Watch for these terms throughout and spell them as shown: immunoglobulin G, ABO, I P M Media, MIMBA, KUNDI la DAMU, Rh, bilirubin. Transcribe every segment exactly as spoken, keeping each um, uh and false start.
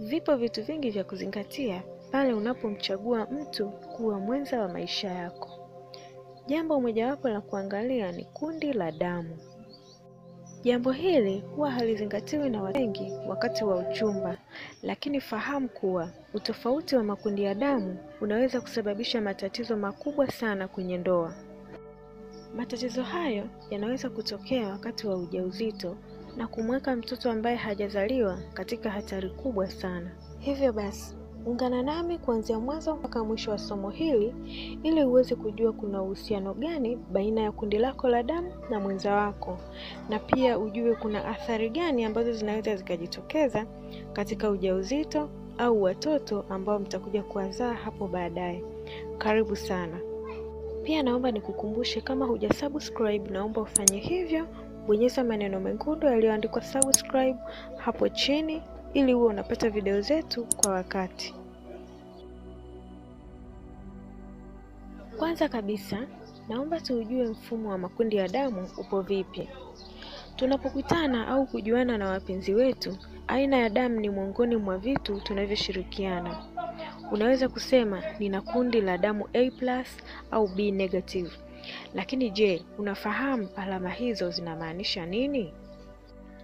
Vipo vitu vingi vya kuzingatia pale unapomchagua mtu kuwa mwenza wa maisha yako. Jambo mojawapo la kuangalia ni kundi la damu. Jambo hili huwa halizingatiwi na watu wengi wakati wa uchumba, lakini fahamu kuwa utofauti wa makundi ya damu unaweza kusababisha matatizo makubwa sana kwenye ndoa. Matatizo hayo yanaweza kutokea wakati wa ujauzito na kumweka mtoto ambaye hajazaliwa katika hatari kubwa sana. Hivyo basi, ungana nami kuanzia mwanzo mpaka mwisho wa somo hili ili uweze kujua kuna uhusiano gani baina ya kundi lako la damu na mwenza wako, na pia ujue kuna athari gani ambazo zinaweza zikajitokeza katika ujauzito au watoto ambao mtakuja kuwazaa hapo baadaye. Karibu sana. Pia naomba nikukumbushe, kama hujasubscribe naomba ufanye hivyo. Bonyeza maneno mekundu yaliyoandikwa subscribe hapo chini ili uwe unapata video zetu kwa wakati. Kwanza kabisa, naomba tujue mfumo wa makundi ya damu upo vipi. Tunapokutana au kujuana na wapenzi wetu, aina ya damu ni miongoni mwa vitu tunavyoshirikiana. Unaweza kusema nina kundi la damu A plus au B negative. Lakini je, unafahamu alama hizo zinamaanisha nini?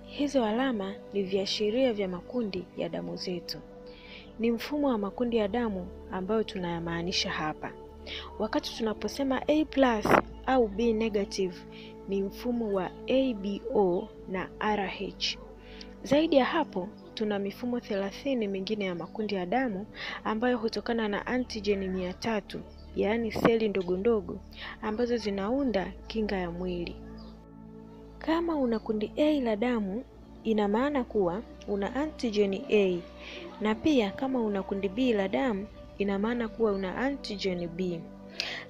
Hizo alama ni viashiria vya makundi ya damu zetu. Ni mfumo wa makundi ya damu ambayo tunayamaanisha hapa. Wakati tunaposema A plus au B negative, ni mfumo wa A B O na R H. Zaidi ya hapo, tuna mifumo thelathini mingine ya makundi ya damu ambayo hutokana na antigeni mia tatu, yaani seli ndogo ndogo ambazo zinaunda kinga ya mwili. Kama una kundi A la damu, ina maana kuwa una antigeni A, na pia kama una kundi B la damu, ina maana kuwa una antigeni B.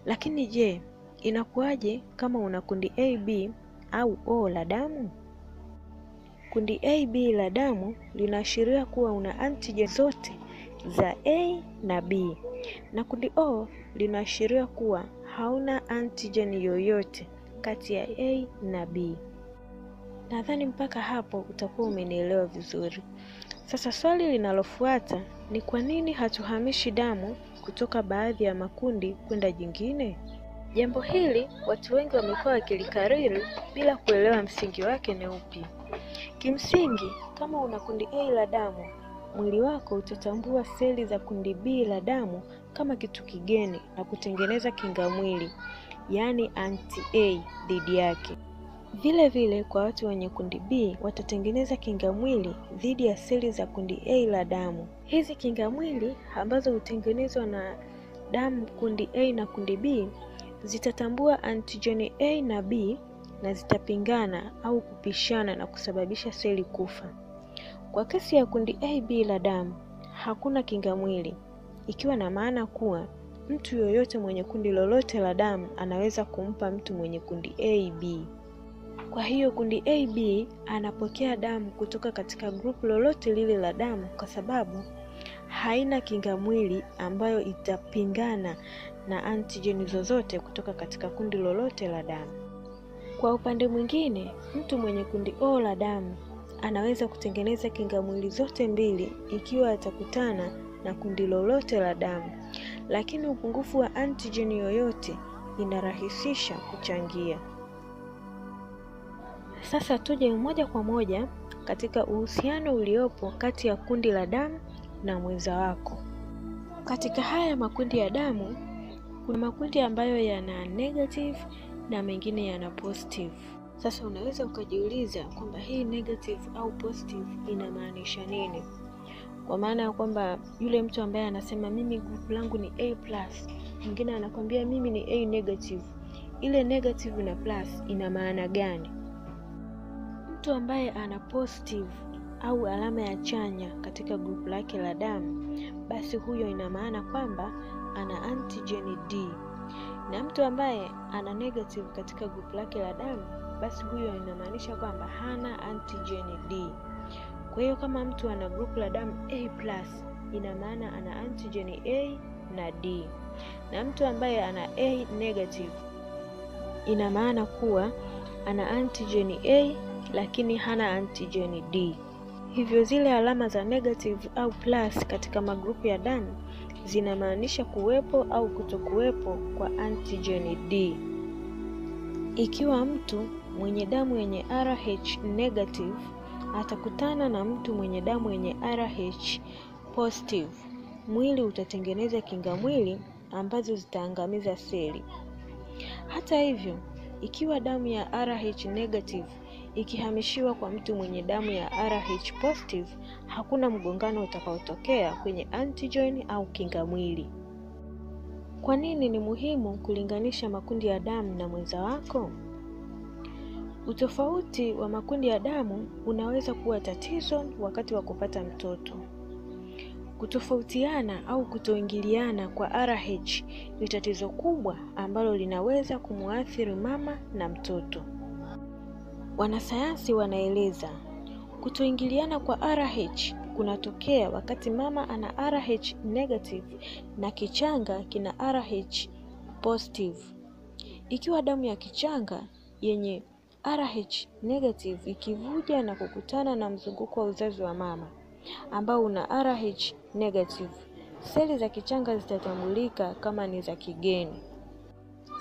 Lakini je, inakuwaje kama una kundi A B au O la damu? Kundi A B la damu linaashiria kuwa una antigeni zote za A na B, na kundi O linaashiria kuwa hauna antigeni yoyote kati ya A na B. Nadhani mpaka hapo utakuwa umenielewa vizuri. Sasa swali linalofuata ni kwa nini hatuhamishi damu kutoka baadhi ya makundi kwenda jingine? Jambo hili watu wengi wamekuwa wakilikariri bila kuelewa msingi wake ni upi. Kimsingi, kama una kundi A la damu, mwili wako utatambua seli za kundi B la damu kama kitu kigeni na kutengeneza kinga mwili, yaani anti-A dhidi yake. Vile vile, kwa watu wenye kundi B watatengeneza kinga mwili dhidi ya seli za kundi A la damu. Hizi kinga mwili ambazo hutengenezwa na damu kundi A na kundi B zitatambua antigeni A na B na zitapingana au kupishana na kusababisha seli kufa. Kwa kesi ya kundi A B la damu, hakuna kinga mwili, ikiwa na maana kuwa mtu yoyote mwenye kundi lolote la damu anaweza kumpa mtu mwenye kundi A B. Kwa hiyo kundi A B anapokea damu kutoka katika grupu lolote lile la damu kwa sababu haina kinga mwili ambayo itapingana na antigeni zozote kutoka katika kundi lolote la damu. Kwa upande mwingine, mtu mwenye kundi O la damu anaweza kutengeneza kinga mwili zote mbili ikiwa atakutana na kundi lolote la damu, lakini upungufu wa antigeni yoyote inarahisisha kuchangia. Sasa tuje moja kwa moja katika uhusiano uliopo kati ya kundi la damu na mwenza wako. Katika haya makundi ya damu, kuna makundi ambayo yana negative na mengine yana positive. Sasa unaweza ukajiuliza kwamba hii negative au positive inamaanisha nini? Kwa maana ya kwamba yule mtu ambaye anasema mimi group langu ni A plus, mwingine anakuambia mimi ni A negative. Ile negative na plus ina maana gani? Mtu ambaye ana positive au alama ya chanya katika group lake la damu, basi huyo ina maana kwamba ana antigeni D. Na mtu ambaye ana negative katika group lake la damu, basi huyo inamaanisha kwamba hana antigeni D. Kwa hiyo kama mtu ana group la damu A plus, ina maana ana antigeni A na D. Na mtu ambaye ana A negative, ina maana kuwa ana antigeni A lakini hana antigeni D. Hivyo zile alama za negative au plus katika magrupu ya damu zinamaanisha kuwepo au kutokuwepo kwa antigeni D. Ikiwa mtu mwenye damu yenye R H negative atakutana na mtu mwenye damu yenye R H positive, mwili utatengeneza kinga mwili ambazo zitaangamiza seli. Hata hivyo, ikiwa damu ya R H negative ikihamishiwa kwa mtu mwenye damu ya R H positive, hakuna mgongano utakaotokea kwenye antigen au kinga mwili. Kwa nini ni muhimu kulinganisha makundi ya damu na mwenza wako? Utofauti wa makundi ya damu unaweza kuwa tatizo wakati wa kupata mtoto. Kutofautiana au kutoingiliana kwa R H ni tatizo kubwa ambalo linaweza kumuathiri mama na mtoto. Wanasayansi wanaeleza, kutoingiliana kwa R H kunatokea wakati mama ana R H negative na kichanga kina R H positive. Ikiwa damu ya kichanga yenye R H negative ikivuja na kukutana na mzunguko wa uzazi wa mama ambao una R H negative, seli za kichanga zitatambulika kama ni za kigeni.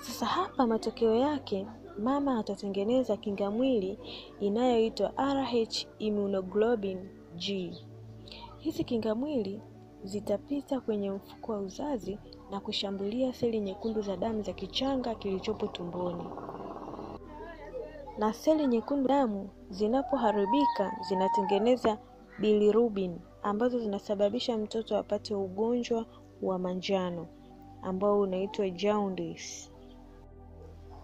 Sasa hapa matokeo yake, mama atatengeneza kinga mwili inayoitwa R H immunoglobulin G. Hizi kinga mwili zitapita kwenye mfuko wa uzazi na kushambulia seli nyekundu za damu za kichanga kilichopo tumboni. Na seli nyekundu damu zinapoharibika zinatengeneza bilirubin ambazo zinasababisha mtoto apate ugonjwa wa manjano ambao unaitwa jaundice.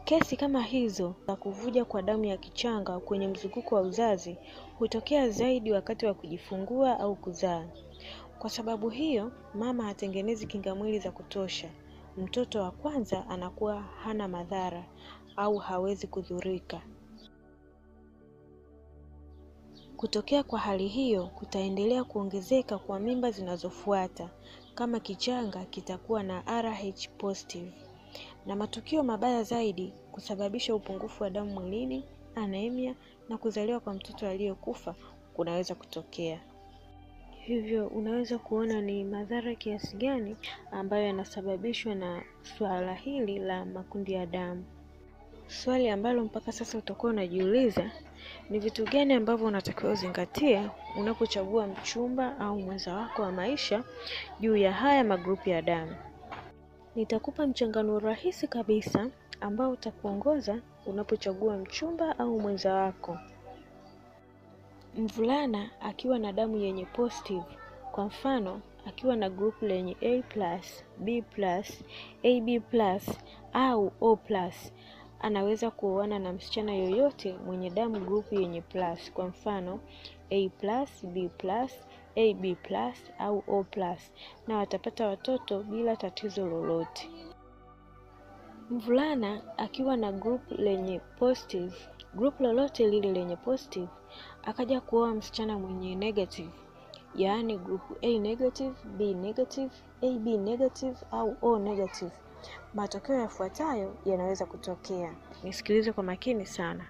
Kesi kama hizo za kuvuja kwa damu ya kichanga kwenye mzunguko wa uzazi hutokea zaidi wakati wa kujifungua au kuzaa. Kwa sababu hiyo, mama hatengenezi kinga mwili za kutosha. Mtoto wa kwanza anakuwa hana madhara au hawezi kudhurika. Kutokea kwa hali hiyo kutaendelea kuongezeka kwa mimba zinazofuata kama kichanga kitakuwa na R H positive. Na matukio mabaya zaidi kusababisha upungufu wa damu mwilini, anemia na kuzaliwa kwa mtoto aliyekufa kunaweza kutokea. Hivyo unaweza kuona ni madhara kiasi gani ambayo yanasababishwa na suala hili la makundi ya damu. Swali ambalo mpaka sasa utakuwa unajiuliza ni vitu gani ambavyo unatakiwa uzingatie unapochagua mchumba au mwenza wako wa maisha juu ya haya magrupu ya damu. Nitakupa mchanganuo rahisi kabisa ambao utakuongoza unapochagua mchumba au mwenza wako. Mvulana akiwa na damu yenye positive, kwa mfano akiwa na grupu lenye A plus, B plus, A B plus au O plus, anaweza kuoana na msichana yoyote mwenye damu grupu yenye plus, kwa mfano A plus, B plus, A B plus au O plus, na watapata watoto bila tatizo lolote. Mvulana akiwa na grupu lenye positive, grupu lolote lile lenye positive, akaja kuoa msichana mwenye negative, yaani grupu A negative, B negative, A B negative au O negative, matokeo yafuatayo yanaweza kutokea. Nisikilize kwa makini sana.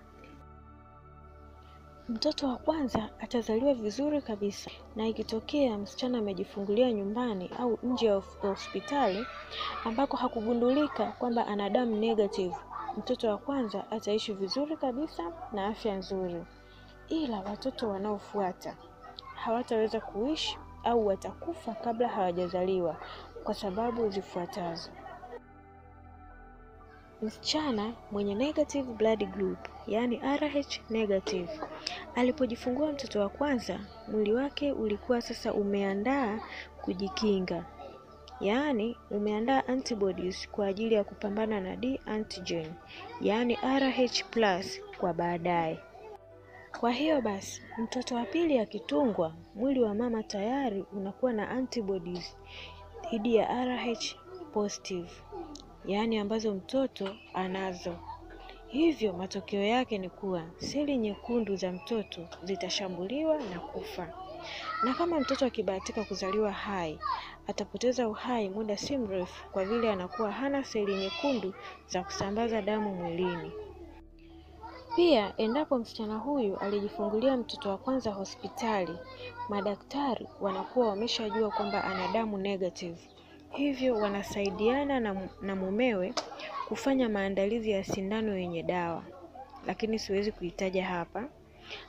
Mtoto wa kwanza atazaliwa vizuri kabisa, na ikitokea msichana amejifungulia nyumbani au nje ya hospitali ambako hakugundulika kwamba ana damu negative, mtoto wa kwanza ataishi vizuri kabisa na afya nzuri. Ila watoto wanaofuata hawataweza kuishi au watakufa kabla hawajazaliwa kwa sababu zifuatazo. Msichana mwenye negative blood group, yani R H negative, alipojifungua mtoto wa kwanza, mwili wake ulikuwa sasa umeandaa kujikinga, yani umeandaa antibodies kwa ajili ya kupambana na D antigen, yani R H plus kwa baadaye. Kwa hiyo basi, mtoto wa pili akitungwa, mwili wa mama tayari unakuwa na antibodies dhidi ya R H positive, yaani ambazo mtoto anazo. Hivyo matokeo yake ni kuwa seli nyekundu za mtoto zitashambuliwa na kufa. Na kama mtoto akibahatika kuzaliwa hai, atapoteza uhai muda si mrefu kwa vile anakuwa hana seli nyekundu za kusambaza damu mwilini. Pia, endapo msichana huyu alijifungulia mtoto wa kwanza hospitali, madaktari wanakuwa wameshajua kwamba ana damu negative. Hivyo wanasaidiana na, na mumewe kufanya maandalizi ya sindano yenye dawa, lakini siwezi kuitaja hapa.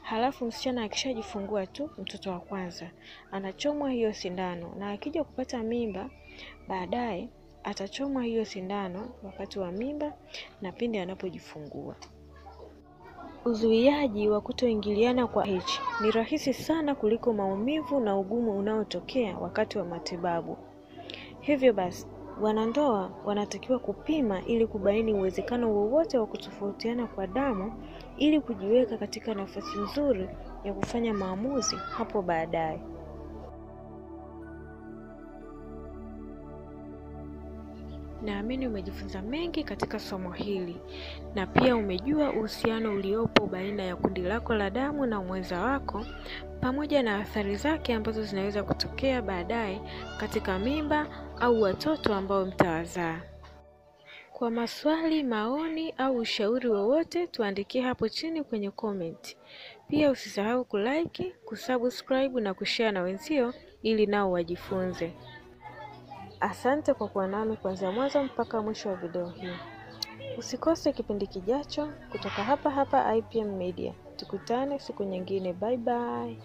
Halafu msichana akishajifungua tu mtoto wa kwanza, anachomwa hiyo sindano, na akija kupata mimba baadaye atachomwa hiyo sindano wakati wa mimba na pindi anapojifungua. Uzuiaji wa kutoingiliana kwa H ni rahisi sana kuliko maumivu na ugumu unaotokea wakati wa matibabu. Hivyo basi, wanandoa wanatakiwa kupima ili kubaini uwezekano wowote wa kutofautiana kwa damu ili kujiweka katika nafasi nzuri ya kufanya maamuzi hapo baadaye. Naamini umejifunza mengi katika somo hili na pia umejua uhusiano uliopo baina ya kundi lako la damu na mwenza wako pamoja na athari zake ambazo zinaweza kutokea baadaye katika mimba au watoto ambao mtawazaa. Kwa maswali, maoni au ushauri wowote, tuandikie hapo chini kwenye comment. Pia usisahau kulike, kusubscribe na kushare na wenzio ili nao wajifunze. Asante kwa kuwa nami kuanzia mwanzo mpaka mwisho wa video hii. Usikose kipindi kijacho kutoka hapa hapa I P M Media. Tukutane siku nyingine. Bye bye.